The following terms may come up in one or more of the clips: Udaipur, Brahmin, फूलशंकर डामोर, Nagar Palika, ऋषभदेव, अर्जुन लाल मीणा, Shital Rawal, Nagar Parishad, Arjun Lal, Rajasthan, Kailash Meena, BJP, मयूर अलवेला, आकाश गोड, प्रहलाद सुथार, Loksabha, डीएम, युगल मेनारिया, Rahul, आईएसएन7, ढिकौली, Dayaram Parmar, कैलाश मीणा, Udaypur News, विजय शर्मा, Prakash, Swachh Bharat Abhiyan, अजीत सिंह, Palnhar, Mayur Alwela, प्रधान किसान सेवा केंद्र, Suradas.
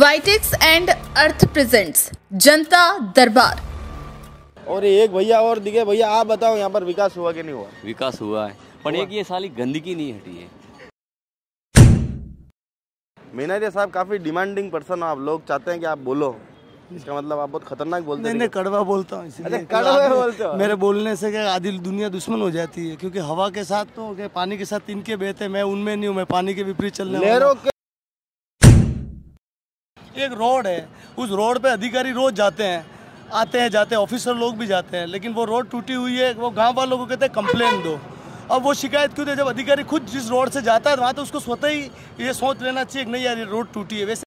फाइटेक्स and earth presents जनता दरबार। और एक भैया और दिखे, भैया आप बताओ यहाँ पर विकास हुआ कि नहीं हुआ? विकास हुआ है, पर एक ये साली गंदगी नहीं हटी है। मेनारिया साहब काफी डिमांडिंग पर्सन हो आप, लोग चाहते हैं कि आप बोलो, इसका मतलब आप बहुत खतरनाक बोलते हैं। नहीं, कड़वा बोलता हूँ, इसलिए मेरे बोलने से क्या आधी दुनिया दुश्मन हो जाती है, क्योंकि हवा के साथ तो पानी के साथ तिनके बहते, मैं उनमें नहीं हूँ, मैं पानी के विपरीत चलने वाला। एक रोड है, उस रोड पे अधिकारी रोज जाते हैं, आते हैं, जाते हैं, ऑफिसर लोग भी जाते हैं, लेकिन वो रोड टूटी हुई है, वो गांव वालों को कहते हैं कंप्लेन दो। अब वो शिकायत क्यों दे जब अधिकारी खुद जिस रोड से जाता है वहाँ तो उसको स्वतः ही ये सोच लेना चाहिए कि नहीं यार ये रोड टूटी है। वैसे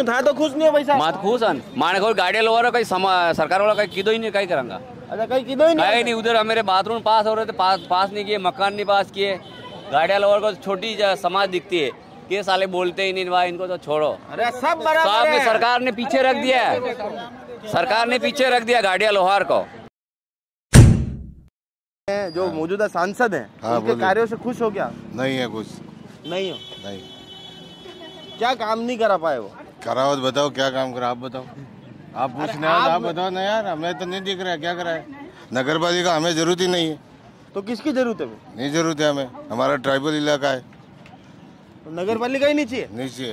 तो खुश नहीं हो भाई साहब, मात खुश है मानखोर गाड़िया लोहार कहीं सरकार वाला कहीं कीधो ही नहीं, कहीं करेंगे। अच्छा कहीं कीधो ही नहीं। उधर हमारे बाथरूम पास हो रहे थे, पास नहीं किए, मकान नहीं पास किए। गाड़िया लोहार को छोटी समाज दिखती है, ये साले बोलते ही नहीं, भाई इनको तो छोड़ो। अरे सब बराबर है, सरकार ने पीछे रख दिया है, सरकार ने पीछे रख दिया गाड़िया लोहार को। जो मौजूदा सांसद हैं उनके कार्यों से खुश हो क्या? नहीं है खुश, नहीं हो, नहीं। क्या काम नहीं करा पाए वो? कराओ बताओ क्या काम करा, आप बताओ, आप पूछने आप बताओ ना यार, हमें तो नहीं दिख रहा है क्या करा है। नगर पालिका हमें जरूरत ही नहीं है, तो किसकी जरूरत है? नहीं जरूरत है हमें, हमारा ट्राइबल इलाका है, नगर पालिका ही नीचे नीचे।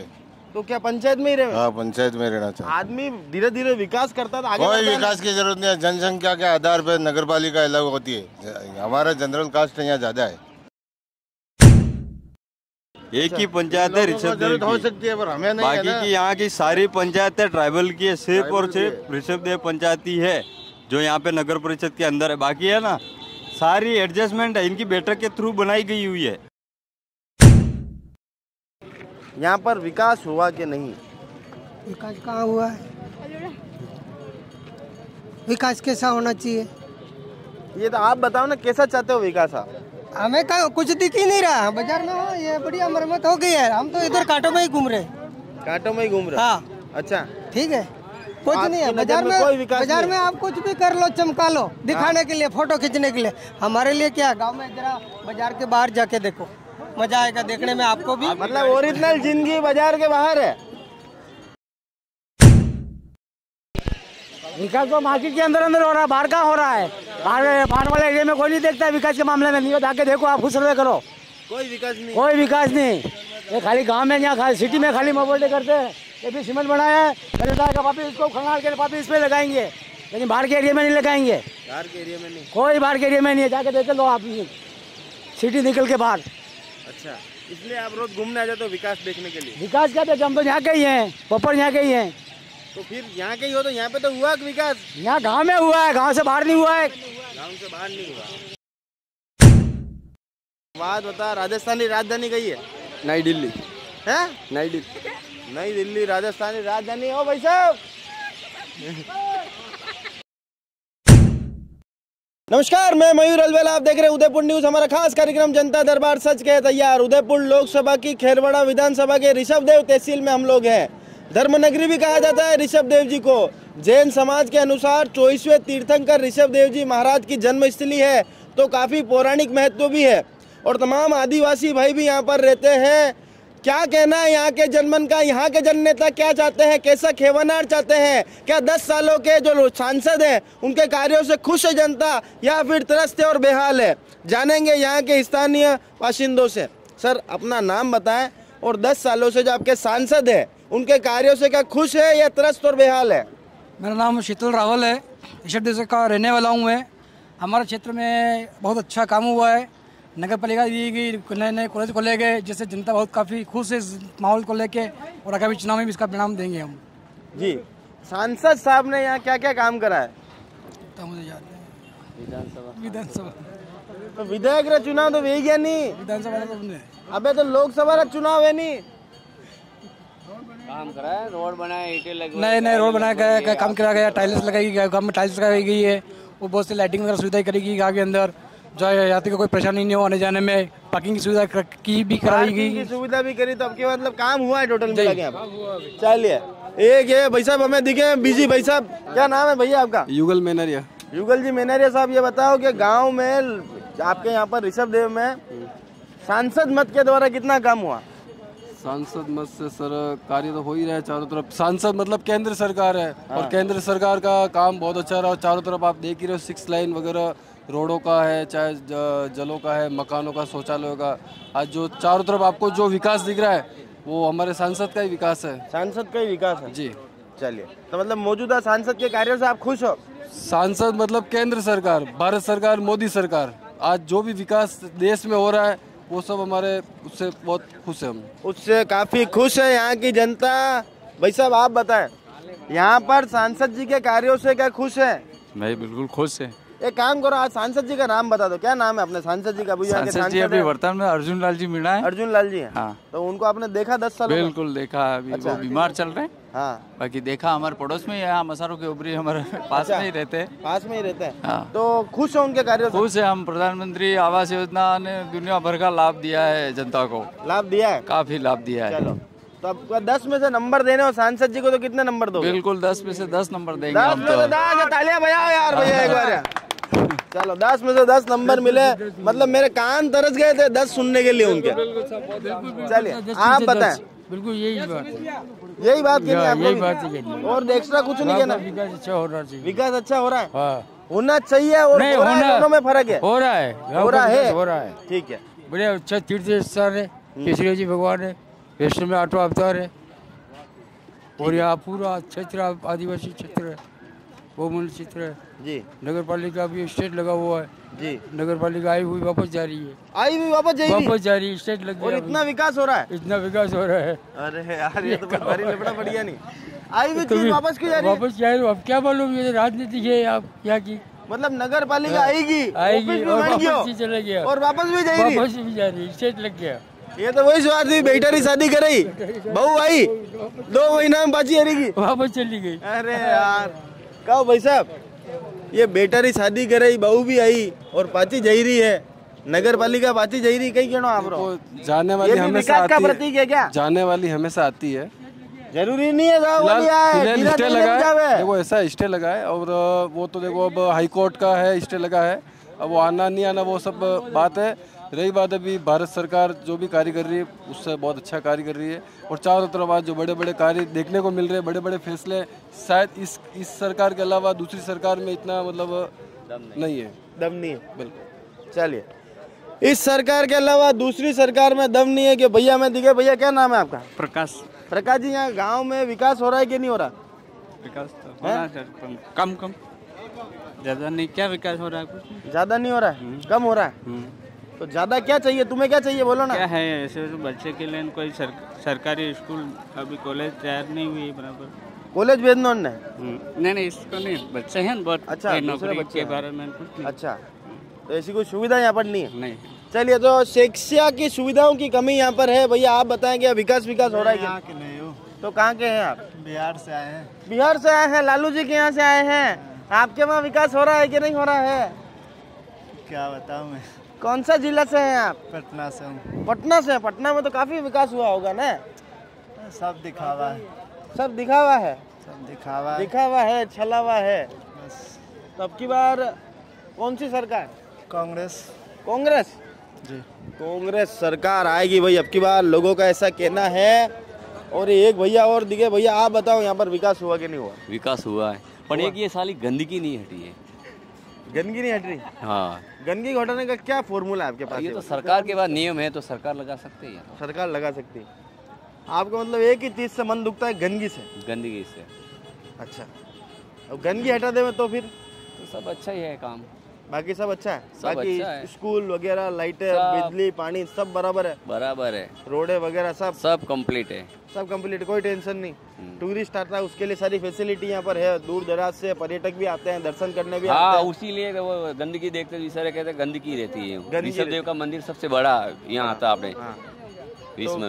तो क्या पंचायत में ही रहे? हाँ, पंचायत में रहना चाहिए। आदमी धीरे धीरे विकास करता था, कोई विकास की जरूरत नहीं है। जनसंख्या के आधार पर नगर पालिका अलग होती है, हमारा जनरल कास्ट यहाँ ज्यादा है। एक ही पंचायत है ऋषभदेव हो सकती है, पर हमें नहीं, बाकी की यहाँ की सारी पंचायतें ट्राइबल की है, सिर्फ और सिर्फ ऋषभदेव पंचायती है जो यहाँ पे नगर परिषद के अंदर है, बाकी है ना सारी एडजस्टमेंट है, इनकी बैठक के थ्रू बनाई गई हुई है। यहाँ पर विकास हुआ कि नहीं? विकास कहाँ हुआ है? विकास कैसा होना चाहिए ये तो आप बताओ ना, कैसा चाहते हो विकास आप? हमें का कुछ दिख ही नहीं रहा, बाजार में हो ये बढ़िया मरम्मत हो गई है, हम तो इधर कांटों में ही घूम रहे, कांटों में ही घूम रहे। हाँ अच्छा ठीक है, कुछ नहीं है बाजार में, बाजार में आप कुछ भी कर लो, चमका लो दिखाने के लिए, फोटो खींचने के लिए, हमारे लिए क्या? गाँव में जरा बाजार के बाहर जाके देखो, मजा आएगा देखने में आपको भी। मतलब ओरिजिनल जिंदगी बाजार के बाहर है। विकास तो मार्केट के अंदर अंदर हो रहा है, बाहर का हो रहा है, बाहर वाले एरिया में कोई नहीं देखता है विकास के मामले में। नहीं जाके देखो आप, खुद सर्वे करो, कोई विकास नहीं, कोई विकास नहीं। ये खाली गांव में, यहाँ सिटी में खाली मोबाइल करते हैं, ये भी सीमेंट बनाया है, पापी इसको खंगाल के पापी इसमें लगाएंगे, लेकिन बाहर के एरिया में नहीं लगाएंगे, बाहर के एरिया में नहीं, कोई बाहर के एरिया में नहीं है। जाके देख लो आप सिटी निकल के बाहर। अच्छा, इसलिए आप रोज घूमने आ जाते हो विकास देखने के लिए? विकास क्या देखते, हम तो यहाँ के ही हैं, पप्पड़ यहाँ के ही हैं। तो फिर यहाँ के ही हो तो यहाँ पे तो हुआ विकास? यहाँ गांव में हुआ है, गांव से बाहर नहीं हुआ है, गांव से बाहर नहीं हुआ। बात बता, राजस्थानी राजधानी कही है? नई दिल्ली है, नई दिल्ली, नई दिल्ली राजस्थानी राजधानी। हो भाई साहब नमस्कार, मैं मयूर अलवेला, आप देख रहे हैं उदयपुर न्यूज। हमारा खास कार्यक्रम जनता दरबार सच के तैयार। उदयपुर लोकसभा की खेरवाड़ा विधानसभा के ऋषभदेव तहसील में हम लोग हैं। धर्मनगरी भी कहा जाता है ऋषभदेव जी को। जैन समाज के अनुसार 24वें तीर्थंकर ऋषभदेव जी महाराज की जन्मस्थली है, तो काफी पौराणिक महत्व भी है, और तमाम आदिवासी भाई भी यहाँ पर रहते हैं। क्या कहना है यहाँ के जनमन का, यहाँ के जन नेता क्या चाहते हैं, कैसा खेवनार चाहते हैं? क्या 10 सालों के जो सांसद हैं उनके कार्यों से खुश है जनता, या फिर त्रस्त है और बेहाल है? जानेंगे यहाँ के स्थानीय बाशिंदों से। सर अपना नाम बताएं, और 10 सालों से जो आपके सांसद हैं उनके कार्यों से क्या खुश है या त्रस्त और बेहाल है? मेरा नाम शीतल रावल है, ऋषभदेव का रहने वाला हूँ मैं। हमारे क्षेत्र में बहुत अच्छा काम हुआ है, नगर पालिका दी गई, नए नए कॉलेज खोले गए, जिससे जनता बहुत काफ़ी खुश है इस माहौल को लेके, और आगामी चुनाव में भी इसका परिणाम देंगे हम जी। सांसद साहब ने यहाँ क्या क्या काम करा है? तो मुझे याद नहीं, विधानसभा तो विधायक का चुनाव तो वही गया नहीं, विधानसभा अबे तो लोकसभा का चुनाव है नहीं, काम करा है, रोड बनाया, नए नए रोड बनाया गया, काम करा गया, टाइल्स लगाई गई, गाँव में टाइल्स लगाई गई है, वो बहुत सी लाइटिंग वगैरह सुविधाएं करी गई गाँव के अंदर, जो यात्री को कोई परेशानी नहीं हो आने जाने में, पार्किंग की सुविधा की भी कराई गई, सुविधा भी करी, तो आपके मतलब काम हुआ है टोटल मिला के। चलिए एक है भाई साहब हमें दिखे बिजी भाई साहब, क्या नाम है भैया आपका? युगल मेनारिया। युगल जी मेनारिया साहब, ये बताओ कि गांव में आपके यहाँ पर ऋषभदेव में सांसद मत के द्वारा कितना काम हुआ? सांसद मत से सर कार्य तो हो ही रहा है चारों तरफ। सांसद मतलब केंद्र सरकार है और केंद्र सरकार का काम बहुत अच्छा रहा। चारों तरफ आप देख ही रहे हो, 6 लाइन वगैरह रोडों का है, चाहे जलों का है, मकानों का, शौचालयों का। आज जो चारों तरफ आपको जो विकास दिख रहा है वो हमारे सांसद का ही विकास है। सांसद का ही विकास है जी। चलिए, तो मतलब मौजूदा सांसद के कार्यों से आप खुश हो? सांसद मतलब केंद्र सरकार, भारत सरकार, मोदी सरकार। आज जो भी विकास देश में हो रहा है वो सब हमारे, उससे बहुत खुश है, हम उससे काफी खुश है यहाँ की जनता। भाई साहब आप बताएं, यहाँ पर सांसद जी के कार्यों से क्या खुश है? मैं बिल्कुल खुश है। एक काम करो, आज सांसद जी का नाम बता दो, क्या नाम है अपने सांसद जी का? सांसद जी अभी वर्तमान में अर्जुन लाल जी मीणा है। अर्जुन लाल जी है। हाँ। तो उनको आपने देखा 10 साल? बिल्कुल देखा। अभी अच्छा, वो बीमार चल रहे हैं। हाँ। बाकी देखा, हमारे पड़ोस में है, मसारों के ऊपरी हमारे पास में ही रहते हैं। पास में ही रहते हैं। हाँ। तो खुश है उनके कार्यों से? खुश है हम। प्रधानमंत्री आवास योजना ने दुनिया भर का लाभ दिया है, जनता को लाभ दिया है, काफी लाभ दिया है। चलो, तो आपका 10 में से नंबर देने हो सांसद जी को, तो कितने नंबर दोगे? बिल्कुल 10 में से 10 नंबर देंगे। 10 में से 10 तालियां बजाओ यार भैया एक बार। चलो 10 में से 10 नंबर मिले, मतलब मेरे कान तरस गए थे 10 सुनने के लिए उनके। चलिए आप बताएं। बिल्कुल यही बात है और एक्स्ट्रा कुछ नहीं कहना। विकास अच्छा हो रहा है, विकास अच्छा हो रहा है, होना चाहिए। और दोनों में फर्क है, हो रहा है ठीक है। बढ़िया, अच्छा तीर्थ स्थान है, केसरिया जी भगवान है, विश्व में 8वां अवतार है और यहाँ पूरा क्षेत्र आदिवासी क्षेत्र है, बहुमूल क्षेत्र है जी। नगर पालिका भी स्टेट लगा हुआ है जी। नगर पालिका आई हुई वापस जा रही है, आई हुई वापस जा रही है, स्टेट लग गया। और इतना विकास हो रहा है, इतना विकास हो रहा है। अरे यार ये तो भारी लपड़ा बढ़िया नहीं। आई हुई चीज वापस क्यों जा रही है? वापस जा रही है, अब क्या मालूम ये राजनीति है आप यहाँ की। मतलब नगर पालिका आएगी चले गया और वापस भी जा रही है, स्टेट लग गया। ये तो वही स्वाद थी, बेटा की शादी कराई, बहू आई, 2 महीना में बाजी हरेगी, वापस चली गई। अरे यार कहो भाई साहब, ये बेटा की शादी कराई, बहू भी आई और पाची जा रही है, नगर पालिका पाची जा रही। कहीं कहना आप जाने वाली हमेशा प्रतीक है क्या? जाने वाली हमेशा आती है, जरूरी नहीं है। देखो ऐसा स्टे लगा है और वो तो देखो अब हाईकोर्ट का है, स्टे लगा है, अब वो आना नहीं आना वो सब बात है। रही बात अभी भारत सरकार जो भी कार्य कर रही है उससे बहुत अच्छा कार्य कर रही है और चारों तरफ आज जो बड़े बड़े कार्य देखने को मिल रहे हैं, बड़े बड़े फैसले, शायद इस सरकार के अलावा दूसरी सरकार में इतना मतलब दम नहीं है। बिल्कुल, चलिए, इस सरकार के अलावा दूसरी सरकार में दम नहीं है कि भैया मैं दिखे। भैया क्या नाम है आपका? प्रकाश। प्रकाश जी, यहाँ गाँव में विकास हो रहा है कि नहीं हो रहा? विकास कम, ज्यादा नहीं। क्या विकास हो रहा है? कुछ ज्यादा नहीं हो रहा है, कम हो रहा है। तो ज्यादा क्या चाहिए तुम्हें? क्या चाहिए बोलो ना, क्या है? ऐसे तो बच्चे के लिए कोई सरकारी स्कूल, अभी कॉलेज तैयार नहीं हुई बराबर। कॉलेज भेजना है? नहीं, इसको नहीं, बच्चे हैं बहुत। अच्छा, नौकरी के बारे में कुछ? अच्छा, तो ऐसी कोई सुविधा यहाँ पर नहीं है? नहीं। चलिए, तो शिक्षा की सुविधाओं की कमी यहाँ पर है। भैया आप बताएंगे विकास हो रहा है? तो कहाँ के है आप? बिहार से आए हैं। बिहार से आए हैं, लालू जी के यहाँ से आए हैं। आपके वहाँ विकास हो रहा है कि नहीं हो रहा है? क्या बताऊँ मैं। कौन सा जिला से हैं आप? पटना से हूँ। पटना से? पटना में तो काफी विकास हुआ होगा ना? सब दिखावा है। सब दिखावा है? सब दिखावा है, छलावा है बस। तो अब की बार कौन सी सरकार? कांग्रेस जी, कांग्रेस सरकार आएगी भाई अब की बार, लोगों का ऐसा कहना है। और एक भैया और दिखे। भैया आप बताओ, यहाँ पर विकास हुआ कि नहीं हुआ? विकास हुआ है, पर एक ये साली गंदगी नहीं हटी है। गंदगी नहीं हट रही? हाँ। गंदगी हटाने का क्या फॉर्मूला है आपके पास? ये तो सरकार के बाद नियम है, तो सरकार लगा सकती है। सरकार लगा सकती है। आपको मतलब एक ही चीज से मन दुखता है? गंदगी से। अच्छा, अब गंदगी हटा दे तो फिर तो सब अच्छा ही है काम। बाकी सब अच्छा है? बाकी अच्छा है। स्कूल वगैरह, लाइटें, बिजली, पानी सब बराबर है। रोडे वगैरह सब कंप्लीट है, सब कंप्लीट, कोई टेंशन नहीं। टूरिस्ट आता है उसके लिए सारी फैसिलिटी यहाँ पर है, दूर दराज से पर्यटक भी आते हैं, दर्शन करने भी आते हैं। उसी लिए वो गंदगी देखते हुए सारे कहते हैं गंदगी रहती है। ऋषभदेव का मंदिर सबसे बड़ा यहाँ आता है, आपने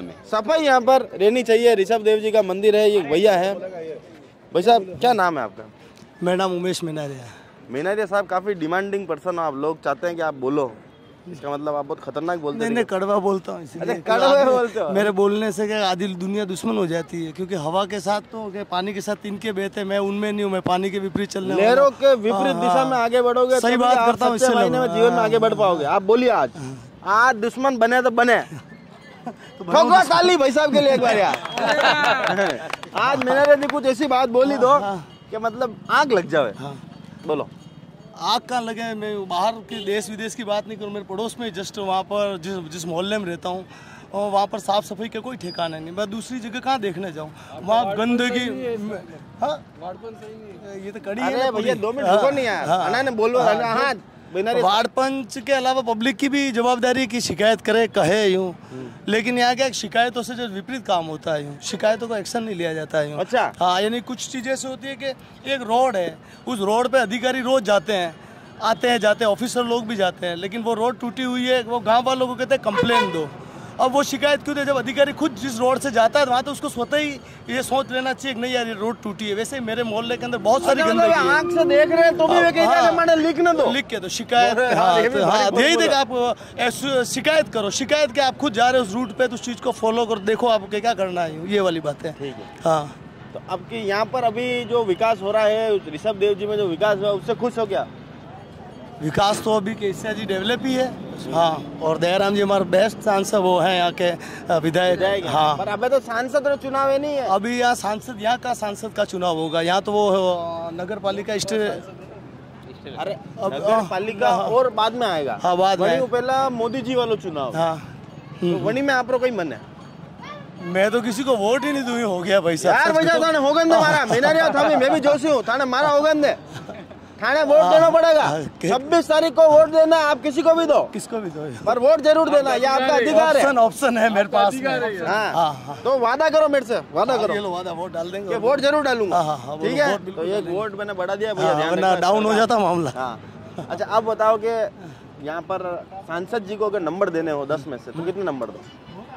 में सफाई यहाँ पर रहनी चाहिए। ऋषभदेव जी का मंदिर है। ये भैया है। भाई साहब क्या नाम है आपका? मेरा नाम उमेश मिनारे है। मीनारिया साहब काफी डिमांडिंग पर्सन हो आप, लोग चाहते हैं कि आप बोलो, इसका मतलब आप बहुत खतरनाक बोलते हैं। नहीं, कड़वा बोलता हूँ। कड़वा बोलते हो? मेरे बोलने से क्या आधी दुनिया दुश्मन हो जाती है, क्योंकि हवा के साथ तो पानी के साथ तिनके बहते हैं, मैं उनमें नहीं हूँ, मैं पानी के विपरीत चलने, लहरों के विपरीत दिशा में आगे बढ़ोगे, सही बात करता हूँ, जीवन में आगे बढ़ पाओगे। आप बोलिए, आज दुश्मन बने तो बने, ठोकवा ताली भाई साहब के लिए एक बार यार। आज मिनारे ने कुछ ऐसी बात बोली दो कि मतलब आग लग जावे। बोलो आग का लगे। मैं बाहर के देश विदेश की बात नहीं करूँ, मेरे पड़ोस में जस्ट वहाँ पर जिस मोहल्ले में रहता हूँ और वहाँ पर साफ सफाई का कोई ठिकाना नहीं। मैं दूसरी जगह कहाँ देखने जाऊँ, वहाँ गंदगी। हाँ ये तो कड़ी है भैया, 2 मिनट रुको नहीं यार, बोलो। हाँ वार्ड पंच के अलावा पब्लिक की भी जवाबदारी की शिकायत करे कहे यूँ, लेकिन यहाँ क्या शिकायतों से जो विपरीत काम होता है यूँ, शिकायतों को एक्शन नहीं लिया जाता है यूँ। अच्छा हाँ, यानी कुछ चीज़ें ऐसी होती है कि एक रोड है, उस रोड पे अधिकारी रोज जाते हैं, आते हैं, जाते हैं, ऑफिसर लोग भी जाते हैं, लेकिन वो रोड टूटी हुई है, वो गाँव वालों को कहते हैं कंप्लेन दो। अब वो शिकायत क्यों दे जब अधिकारी खुद जिस रोड से जाता है वहाँ, तो उसको स्वतः ही ये सोच लेना चाहिए नहीं यार ये रोड टूटी है। वैसे मेरे मोहल्ले के अंदर बहुत सारी गंदगी है, आंख से देख रहे हैं तो भी वे लिख ना दो, लिख के दो शिकायत। यही देख आप शिकायत करो, शिकायत के आप खुद जा रहे हो उस रूट पे तो उस चीज़ को फॉलो करो, देखो आपको क्या करना है, ये वाली बात है। हाँ तो आपके यहाँ पर अभी जो विकास हो रहा है, ऋषभदेव जी में जो विकास हुआ, उससे खुश हो क्या? विकास तो अभी केसरिया जी डेवलप ही है। हाँ और दयाराम जी हमारे बेस्ट सांसद वो हैं यहाँ के विधायक। हाँ पर अभी तो सांसद का चुनाव ही नहीं है, अभी यहाँ सांसद, यहाँ का सांसद का चुनाव होगा। यहाँ तो वो नगर पालिका अरे नगर पालिका और बाद में आएगा। हाँ बाद में पहला मोदी जी वालों चुनाव। हाँ वही में आप लोग कहीं मन है? मैं तो किसी को वोट ही नहीं दूंगी, हो गया भाई साहब यार, होगंद मारा मीनारिया था, मैं भी जोशी हूँ थाना मारा होगंद है, थाने वोट देना पड़ेगा। 26 तारीख को वोट देना, आप किसी को भी दो, किसको भी दो, पर वोट जरूर देना, ये आपका अधिकार है। ऑप्शन है मेरे पास में। हाँ तो वादा करो मेरे से, वादा करो, ये लो वादा, वोट डाल देंगे, वोट जरूर डालूंगा। ठीक है तो ये वोट मैंने बढ़ा दिया भैया, डाउन हो जाता मामला। अच्छा आप बताओ कि यहाँ पर सांसद जी को अगर नंबर देने हो 10 में से तो कितने नंबर दो?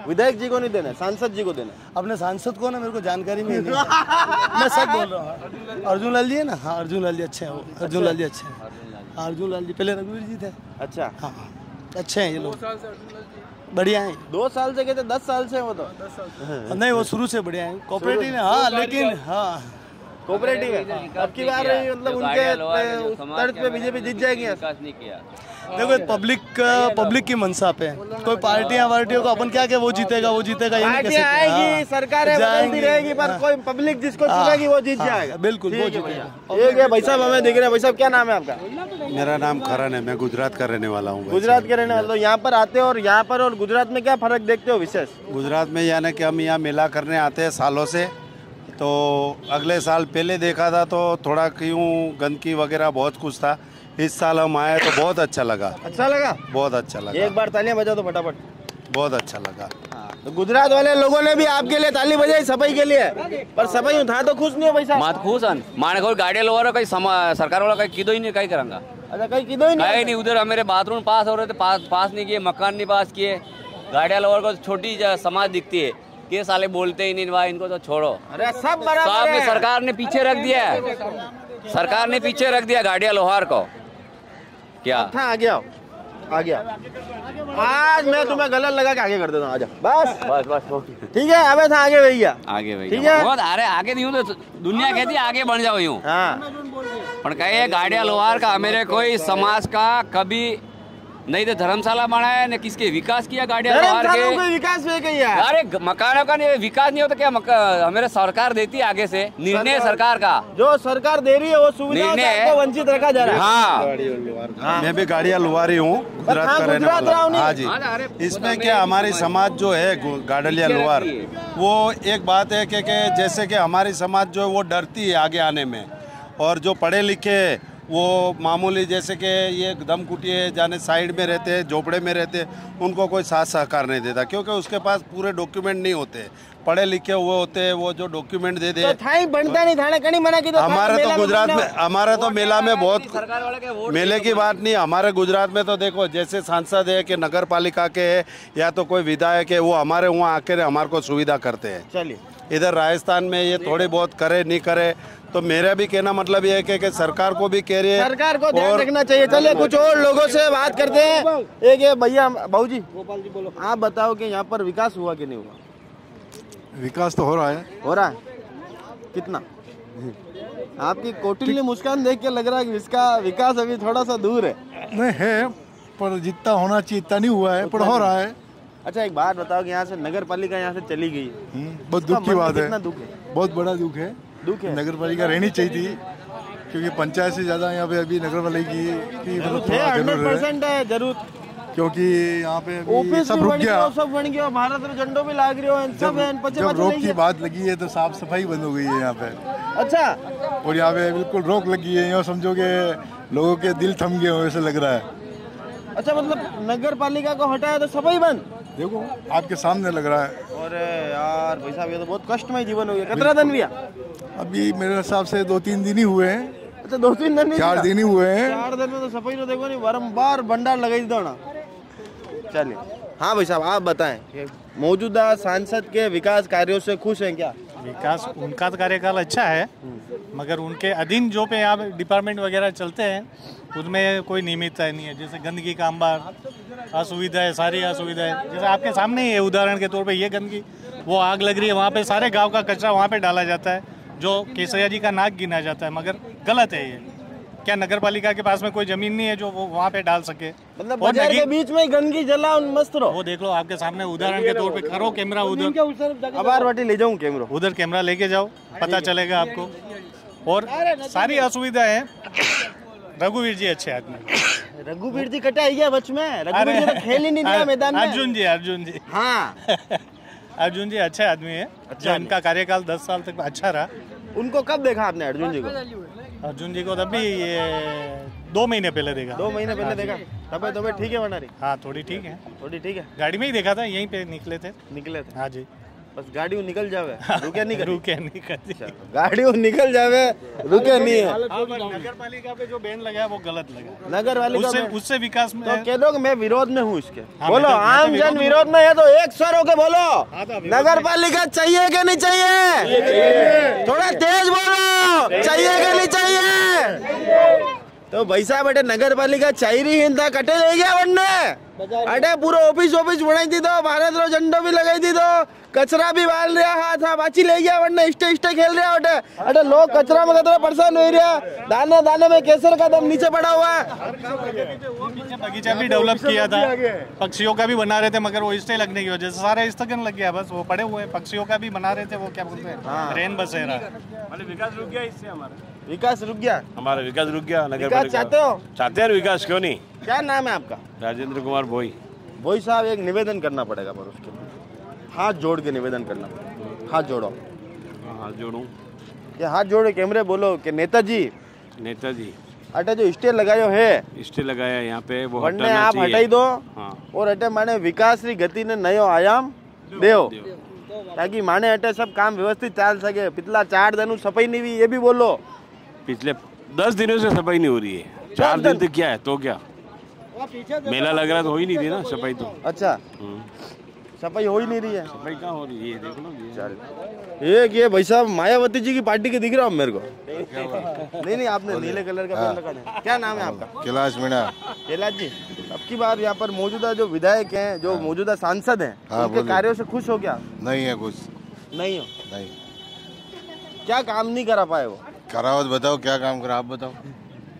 विधायक जी को नहीं देने, सांसद जी को देने। अपने सांसद को ना मेरे को जानकारी में नहीं है। मैं सच बोल रहा हूँ। अर्जुन लाल जी है ना? हाँ अर्जुन लाल जी अच्छे हैं, अर्जुन लाल जी अच्छे हैं। अर्जुन लाल जी पहले रघुवीर जी थे। अच्छा हाँ अच्छे हैं ये लोग, बढ़िया है। 2 साल से कहते 10 साल से वो तो नहीं, वो शुरू से बढ़िया है। कोऑपरेटिव है हाँ, लेकिन हाँ कोऑपरेटिव है। अब की बार मतलब उनके तर्ज पे बीजेपी जीत जाएगी। देखो पब्लिक की मनसा पे कोई पार्टियां वार्टियों को अपन क्या, वो जीतेगा वो जीतेगा, ये नहीं कह सकते। आएगी सरकारें बदलती रहेगी पर कोई पब्लिक जिसको चुनेगी वो जीत जाएगा। बिल्कुल वो जीतेगा। ये क्या भाई साहब हमें दिख रहे हैं, भाई साहब क्या नाम है आपका? मेरा नाम करन है, मैं गुजरात का रहने वाला हूँ। गुजरात के रहने वाले, यहाँ पर आते हो और यहाँ पर और गुजरात में क्या फर्क देखते हो विशेष? गुजरात में यानी कि हम यहाँ मेला करने आते हैं सालों से, तो अगले साल पहले देखा था तो थोड़ा क्यों गंदगी वगैरह बहुत कुछ था, इस साल हम आए तो बहुत अच्छा लगा। अच्छा लगा, बहुत अच्छा लगा। एक बार तालियां बजाओ तो फटाफट। बहुत अच्छा लगा। तो गुजरात वाले लोगों ने भी आपके लिए ताली बजाई सफाई के लिए, पर सफाई उठा तो खुश नहीं हो भाई साहब? मत खुश हन माने कोई गाड़ी लोवारो कोई सरकार वाला कोई कीधो ही नहीं, कहीं करेंगे। अच्छा कहीं कीधो ही नहीं। उधर हमारे बाथरूम पास हो रहे थे, पास नहीं किए, मकान नहीं पास किए। गाड़िया लोवर को छोटी समाज दिखती है, ये साले बोलते ही नहीं, वाह इनको तो छोड़ो। अरे सब बराबर है, सरकार ने पीछे रख दिया है, सरकार ने पीछे रख दिया गाड़िया लोहार को। क्या था आ गया, आ गया। आज मैं तुम्हें गलत लगा के आगे कर देता हूँ, आजा बस बस बस ठीक है। अबे था आगे भैया, आगे भैया ठीक है। अरे आगे नहीं हूँ तो दुनिया कहती आगे बढ़ जाओ यूँ। पर कहिए गाड़िया लोहार का मेरे कोई समाज का कभी नहीं तो धर्मशाला बनाया न किसके विकास किया गाड़िया लोहार के विकास में कहीं। अरे मकानों का नहीं विकास नहीं होता क्या? हमारे सरकार देती है आगे से निर्णय, सरकार का जो सरकार दे रही है वो सुविधा से वंचित रखा जा रहा है। हाँ मैं भी गाड़िया लोहारी हूँ, गुजरात का रहने वाला। हाँ जी इसमें क्या हमारी समाज जो है गाड़िया लोहार, वो एक बात है कि जैसे कि हमारी समाज जो है वो डरती है आगे आने में, और जो पढ़े लिखे वो मामूली जैसे कि ये दम कुटिए जाने साइड में रहते हैं, झोपड़े में रहते हैं, उनको कोई साथ सहकार नहीं देता क्योंकि उसके पास पूरे डॉक्यूमेंट नहीं होते, पढ़े लिखे हुए होते हैं, वो जो डॉक्यूमेंट दे दे तो बनता नहीं थाने कहीं मना की। हमारा तो गुजरात में, हमारा तो मेला में बहुत मेले की बात नहीं। हमारे गुजरात में तो देखो जैसे सांसद है कि नगर पालिका के है या तो कोई विधायक है, वो हमारे वहाँ आकर हमारे को सुविधा करते हैं। चलिए इधर राजस्थान में ये थोड़े बहुत करे नहीं करे, तो मेरा भी कहना मतलब ये है कि सरकार को भी कह रही है, सरकार को ध्यान रखना चाहिए। चलिए कुछ और लोगों से बात करते हैं। एक ये भैया भाऊ जी, गोपाल जी बोलो, आप बताओ कि यहाँ पर विकास हुआ कि नहीं हुआ? विकास तो हो रहा है, हो रहा है। कितना? आपकी कोटिली मुस्कान देख के लग रहा है कि इसका विकास अभी थोड़ा सा दूर है। नहीं है पर जितना होना चाहिए इतना नहीं हुआ है, पर हो रहा है। अच्छा एक बात बताओ कि यहाँ से नगर पालिका यहाँ से चली गई, बहुत दुख की बात है, बहुत बड़ा दुख है। दुख है, नगर पालिका रहनी चाहिए थी क्योंकि पंचायत से ज़्यादा यहाँ पे अभी नगर पालिका की जरूरत है क्योंकि यहाँ पे सब रुक गया, सब बन गया, भारत में झंडो भी लाग रहे हो, सब जब रोक की बात लगी है तो साफ सफाई बंद हो गई है यहाँ पे। अच्छा, और यहाँ पे बिल्कुल रोक लगी है, यहाँ समझोगे लोगों के दिल थम गए हो ऐसे लग रहा है। अच्छा, मतलब नगर पालिका को हटाया तो सफाई बंद, देखो आपके सामने लग रहा है। और यार भाई साहब ये तो बहुत कष्टमय जीवन हो गया। कितना दिन भैया? अभी मेरे हिसाब से 2-3 दिन ही हुए हैं। अच्छा 2-3 दिन नहीं, 4 दिन ही हुए हैं। 4 दिन में तो सफाई तो देखो नहीं, बारम्बार भंडार लगाई दौड़ा। चलिए हाँ भाई साहब आप बताएं, मौजूदा सांसद के विकास कार्यों से खुश हैं क्या? विकास उनका तो कार्यकाल अच्छा है, मगर उनके अधीन जो पे यहाँ डिपार्टमेंट वगैरह चलते हैं उनमें कोई नियमितता नहीं है। जैसे गंदगी का अंबार, असुविधाएं, सारी असुविधाएं, जैसे आपके सामने ही है उदाहरण के तौर पे, ये गंदगी, वो आग लग रही है वहाँ पे, सारे गाँव का कचरा वहाँ पे डाला जाता है जो केसरिया जी का नाक गिना जाता है, मगर गलत है ये। क्या नगर पालिका के पास में कोई जमीन नहीं है जो वो वहाँ पे डाल सके? मतलब बाजार के बीच में गंदगी जला उन मस्त रहो, वो देख लो आपके सामने उदाहरण के तौर पे। करो कैमरा उधर, अबार वाटी ले जाऊँ कैमरा, उधर कैमरा लेके जाओ, पता चलेगा आपको। और सारी असुविधा है। रघुवीर जी अच्छे आदमी, रघुवीर जी कटाई गया बच में, खेल ही नहीं दिया मैदान में। अर्जुन जी, हाँ अर्जुन जी अच्छे आदमी है, अच्छा उनका कार्यकाल 10 साल तक अच्छा रहा। उनको कब देखा आपने अर्जुन जी को? अर्जुन जी को तभी ये 2 महीने पहले देखा। 2 महीने पहले देखा, तब ठीक है मनारी? हाँ थोड़ी ठीक है, गाड़ी में ही देखा था, यहीं पे निकले थे। हाँ जी, बस गाड़ी निकल जावे, रुके नहीं, गाड़ी निकल जावे, रुके नहीं है। नगर पालिका पे जो बैन लगा वो गलत लगा, नगर पालिका उससे विकास में कह दो। मैं विरोध में हूँ इसके, बोलो आम जन विरोध में है तो एक स्वर होके बोलो नगर पालिका चाहिए कि नहीं चाहिए? थोड़ा तेज बोलो, चाहिए कि नहीं चाहिए? तो भाई साहब अटे नगर पालिका चाहिए हिंदा कटे ले गया, वरने अटे पूरा ऑफिस बनाई दी दो, भारत रो झंडो भी लगाई दी दो, कचरा भी बाल रहा, हाथ बाची ले गया, वरने इष्टे खेल रहा अटे। अटे लोग कचरा में कतरा परेशान हो रहा, दाने में केसर का दम नीचे पड़ा हुआ है। बगीचा भी डेवलप किया था, पक्षियों का भी बना रहे थे, मगर वो इष्टे लगने की वजह से सारा स्थगन लग गया, बस वो पड़े हुए पक्षियों का भी बना रहे थे, वो क्या बोलते हैं रेन बसेरा। विकास रुक गया, इससे हमारा विकास रुक गया, हमारा विकास रुक गया। नगर विकास चाहते हो? चाहते हैं विकास, क्यों नहीं। क्या नाम है आपका? राजेंद्र कुमार भोई साहब, एक निवेदन करना पड़ेगा, पर उसके हाथ जोड़ के निवेदन करना पड़ेगा। हाथ जोड़ो। हाथ जोड़ूं? ये हाथ जोड़ो कैमरे, बोलो कि नेताजी अटे जो स्टे लगायो है, स्टे लगाया यहाँ पे, वो आप हटाई दो और अटे माने विकास की गति ने नयो आयाम देव, ताकि माने अटे सब काम व्यवस्थित चाल सके। पिछला 4 दिन सफाई नहीं हुई, ये भी बोलो। पिछले 10 दिनों से सफाई नहीं हो रही है, 4 दिन तक क्या है, तो क्या मेला लग रहा है तो हो ही नहीं रही ना सफाई तो। अच्छा सफाई हो ही नहीं रही है, सफाई कहाँ हो रही है देख लो। ये भाई साहब मायावती जी की पार्टी के दिख रहा हूँ मेरे को। नहीं आपने नीले कलर का पेन लगाया। क्या नाम है आपका? कैलाश मीणा। कैलाश जी, अब की बार यहाँ पर मौजूदा जो विधायक है, जो मौजूदा सांसद है, उनके कार्यो से खुश हो क्या? नहीं है, खुश नहीं हो? नहीं। क्या काम नहीं करा पाए वो? कराओ बताओ, क्या काम करा आप बताओ,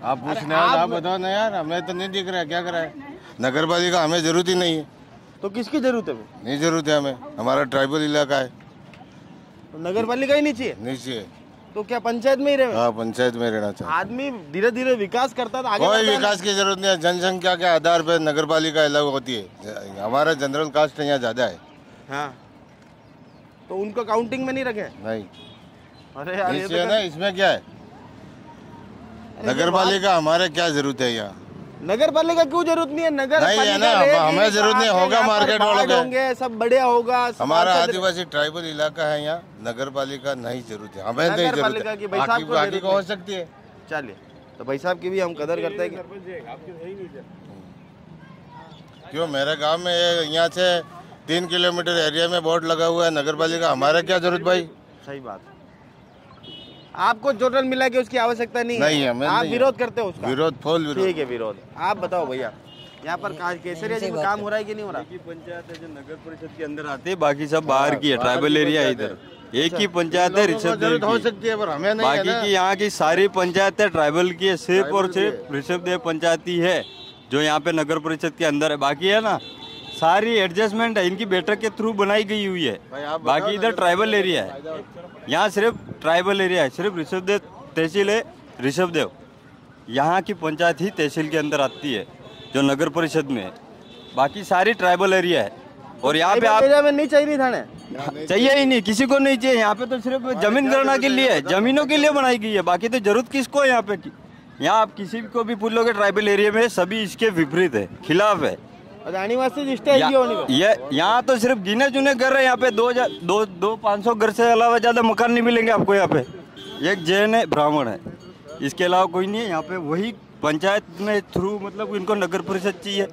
आप पूछना है आप बताओ ना यार, हमें तो नहीं दिख रहा है क्या करा है। नगर पालिका हमें जरूरत ही नहीं है। तो किसकी जरूरत है? नहीं जरूरत है हमें, हमारा ट्राइबल इलाका है, तो नगर पालिका ही नहीं चाहिए। नहीं चाहिए तो क्या पंचायत में ही रहे? हाँ पंचायत में रहना चाहिए। आदमी धीरे धीरे विकास करता है, कोई विकास की जरूरत नहीं है। जनसंख्या के आधार पर नगर पालिका अलग होती है, हमारा जनरल कास्ट यहाँ ज्यादा है, तो उनको काउंटिंग में नहीं रखे। नहीं, अरे यार ये तो ना, इसमें क्या है? नगर पालिका हमारे क्या जरूरत है यहाँ? नगर पालिका क्यों जरूरत नहीं है? नगर नहीं है ना, हमें जरूरत नहीं होगा, मार्केट वाले होंगे, सब बढ़िया होगा, हमारा आदिवासी ट्राइबल इलाका है, यहाँ नगर पालिका नहीं जरूरत है हमें, नहीं जरूरत है, हो सकती है। चलिए तो भाई साहब की भी हम कदर करते हैं। क्यों मेरे गाँव में यहाँ से 3 किलोमीटर एरिया में बोर्ड लगा हुआ है नगर पालिका, हमारा क्या जरूरत भाई? सही बात, आपको टोटल मिला के उसकी आवश्यकता नहीं है। आप विरोध करते हो उसका? विरोध, फुल विरोध। ठीक है विरोध। आप बताओ भैया, यहाँ पर केसरिया जी में काम हो रहा है कि नहीं हो रहा? एक ही पंचायत है जो नगर परिषद के अंदर आते, बाकी सब बाहर की है, ट्राइबल एरिया इधर एक ही पंचायत है ऋषभदेव की, हो सकती है पर हमें नहीं। बाकी की यहाँ की सारी पंचायत है ट्राइबल की है, सिर्फ और सिर्फ ऋषभदेव पंचायती है जो यहाँ पे नगर परिषद के अंदर है, बाकी है ना सारी एडजस्टमेंट इनकी बैठक के थ्रू बनाई गई हुई है। बाकी इधर ट्राइबल एरिया है, यहाँ सिर्फ ट्राइबल एरिया है, सिर्फ ऋषभदेव तहसील है। ऋषभदेव यहाँ की पंचायत ही तहसील के अंदर आती है जो नगर परिषद में है, बाकी सारी ट्राइबल एरिया है। और यहाँ पे आप नहीं चाहिए थाने चाहिए ही नहीं, किसी को नहीं चाहिए। यहाँ पे तो सिर्फ जमीन गणना के लिए, जमीनों के लिए बनाई गई है, बाकी तो जरूरत किसको है यहाँ पे की? यहाँ आप किसी को भी पूछ लोगे ट्राइबल एरिया में सभी इसके विपरीत है, खिलाफ है। यहाँ तो सिर्फ गिने चुने घर है, यहाँ पे 2,500 घर से अलावा ज्यादा मकान नहीं मिलेंगे आपको। यहाँ पे एक जैन है, ब्राह्मण है, इसके अलावा कोई नहीं है। यहाँ पे वही पंचायत में थ्रू मतलब इनको नगर परिषद चाहिए,